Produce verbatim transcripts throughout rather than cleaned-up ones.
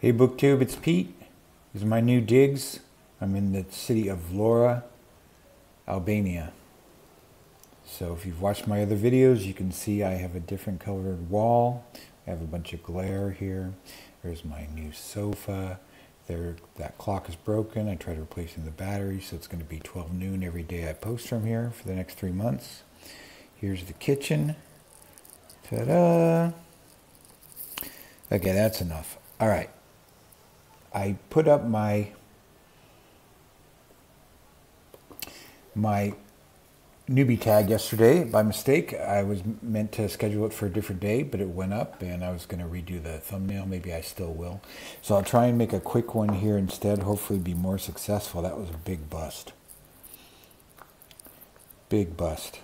Hey BookTube, it's Pete. These are my new digs. I'm in the city of Vlora, Albania. So if you've watched my other videos, you can see I have a different colored wall. I have a bunch of glare here. There's my new sofa. There, that clock is broken. I tried replacing the battery, so it's going to be twelve noon every day I post from here for the next three months. Here's the kitchen. Ta-da! Okay, that's enough. All right. I put up my my newbie tag yesterday by mistake. I was meant to schedule it for a different day, but it went up, and I was going to redo the thumbnail. Maybe I still will. So I'll try and make a quick one here instead, hopefully be more successful. That was a big bust. Big bust.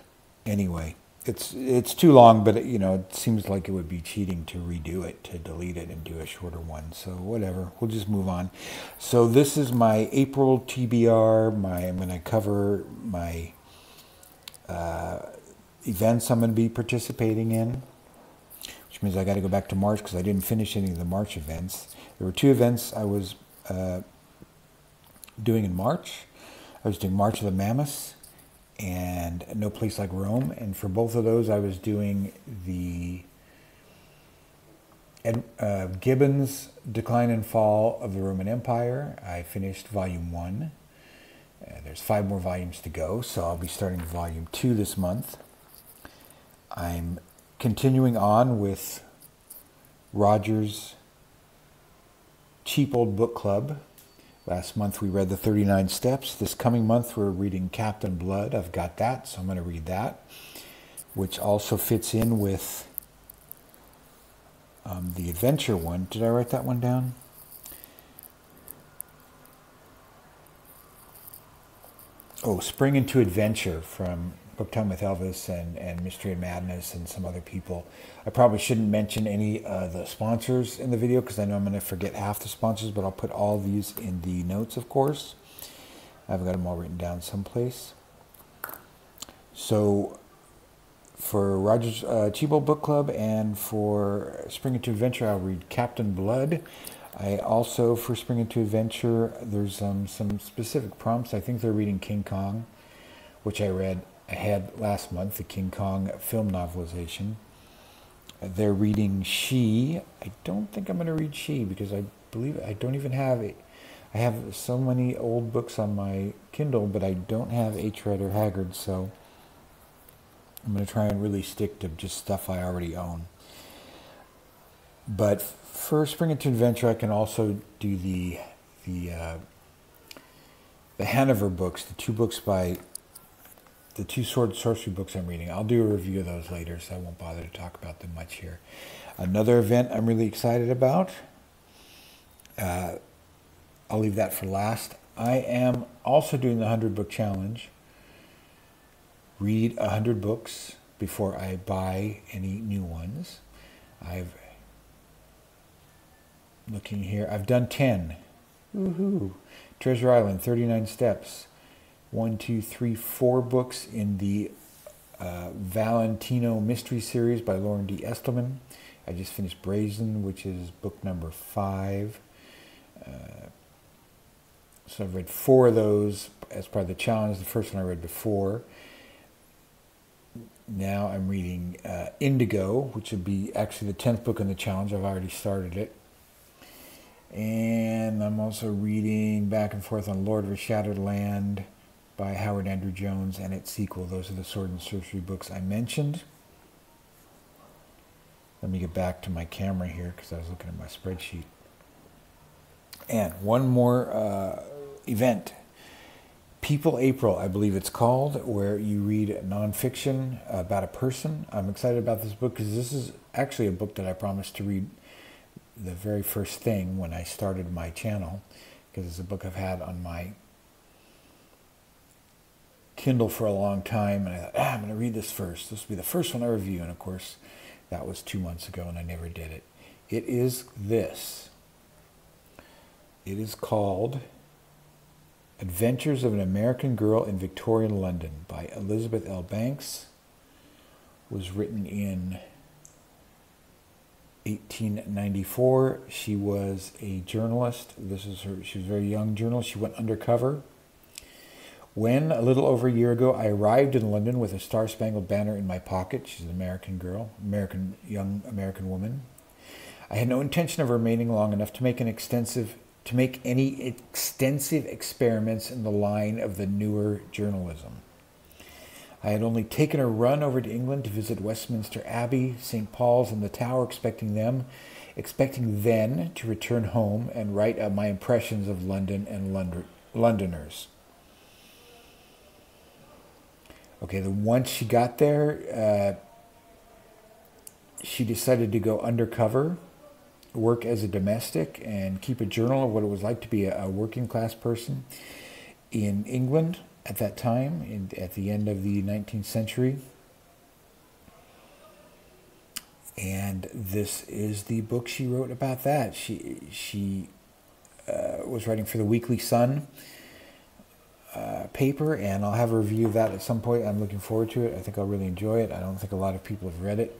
Anyway, it's it's too long, but it, you know, it seems like it would be cheating to redo it, to delete it and do a shorter one. So whatever, we'll just move on. So this is my April T B R. My I'm going to cover my uh, events I'm going to be participating in, which means I got to go back to March because I didn't finish any of the March events. There were two events I was uh, doing in March. I was doing March of the Mammoths and No Place Like Rome, and for both of those I was doing the uh, Gibbon's Decline and Fall of the Roman Empire. I finished volume one. Uh, there's five more volumes to go, so I'll be starting volume two this month. I'm continuing on with Roger's Cheap Old Book Club. Last month we read the thirty-nine steps. This coming month we're reading Captain Blood. I've got that, so I'm going to read that, which also fits in with um, the adventure one. Did I write that one down? Oh, Spring into Adventure from Book Time with Elvis and, and Mystery and Madness and some other people. I probably shouldn't mention any of uh, the sponsors in the video because I know I'm going to forget half the sponsors, but I'll put all these in the notes, of course. I've got them all written down someplace. So for Roger's uh, Cheap Old Book Club and for Spring into Adventure, I'll read Captain Blood. I also, for Spring into Adventure, there's um, some specific prompts. I think they're reading King Kong, which I read I had last month, the King Kong film novelization. They're reading She. I don't think I'm going to read She because I believe I don't even have it. I have so many old books on my Kindle, but I don't have H Rider Haggard, so I'm going to try and really stick to just stuff I already own. But for Spring into Adventure, I can also do the the uh, the Hanover books, the two books by. The two sword sorcery books I'm reading. I'll do a review of those later, so I won't bother to talk about them much here. Another event I'm really excited about. Uh, I'll leave that for last. I am also doing the one hundred book challenge. Read one hundred books before I buy any new ones. I've, looking here, I've done ten. Woohoo! Treasure Island, thirty-nine steps. One, two, three, four books in the uh, Valentino Mystery Series by Loren D. Estleman. I just finished Brazen, which is book number five. Uh, so I've read four of those as part of the challenge. The first one I read before. Now I'm reading uh, Indigo, which would be actually the tenth book in the challenge. I've already started it. And I'm also reading back and forth on Lord of a Shattered Land by Howard Andrew Jones and its sequel. Those are the sword and sorcery books I mentioned. Let me get back to my camera here because I was looking at my spreadsheet. And one more uh, event. People April, I believe it's called, where you read nonfiction about a person. I'm excited about this book because this is actually a book that I promised to read the very first thing when I started my channel, because it's a book I've had on my Kindle for a long time, and I thought, ah, I'm going to read this first. This will be the first one I review, and of course, that was two months ago, and I never did it. It is this. It is called Adventures of an American Girl in Victorian London by Elizabeth L. Banks. It was written in eighteen ninety-four. She was a journalist. This is her, she was a very young journalist. She went undercover. When, a little over a year ago, I arrived in London with a star-spangled banner in my pocket. She's an American girl, American, young American woman. I had no intention of remaining long enough to make an extensive, to make any extensive experiments in the line of the newer journalism. I had only taken a run over to England to visit Westminster Abbey, St Paul's, and the Tower, expecting them, expecting then to return home and write up my impressions of London and London, Londoners. Okay, then once she got there, uh, she decided to go undercover, work as a domestic, and keep a journal of what it was like to be a, a working-class person in England. At that time, in, at the end of the nineteenth century. And this is the book she wrote about that. She, she uh, was writing for the Weekly Sun uh, paper, and I'll have a review of that at some point. I'm looking forward to it. I think I'll really enjoy it. I don't think a lot of people have read it.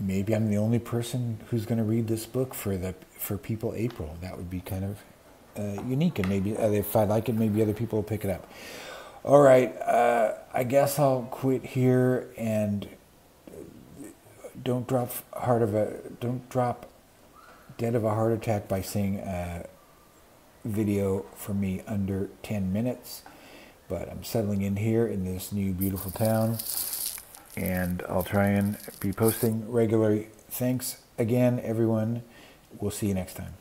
Maybe I'm the only person who's going to read this book for, the, for People April. That would be kind of... Uh, unique, and maybe uh, if I like it, maybe other people will pick it up. All right, uh, I guess I'll quit here, and don't drop heart of a don't drop dead of a heart attack by seeing a video for me under ten minutes. But I'm settling in here in this new beautiful town, and I'll try and be posting regularly. Thanks again, everyone. We'll see you next time.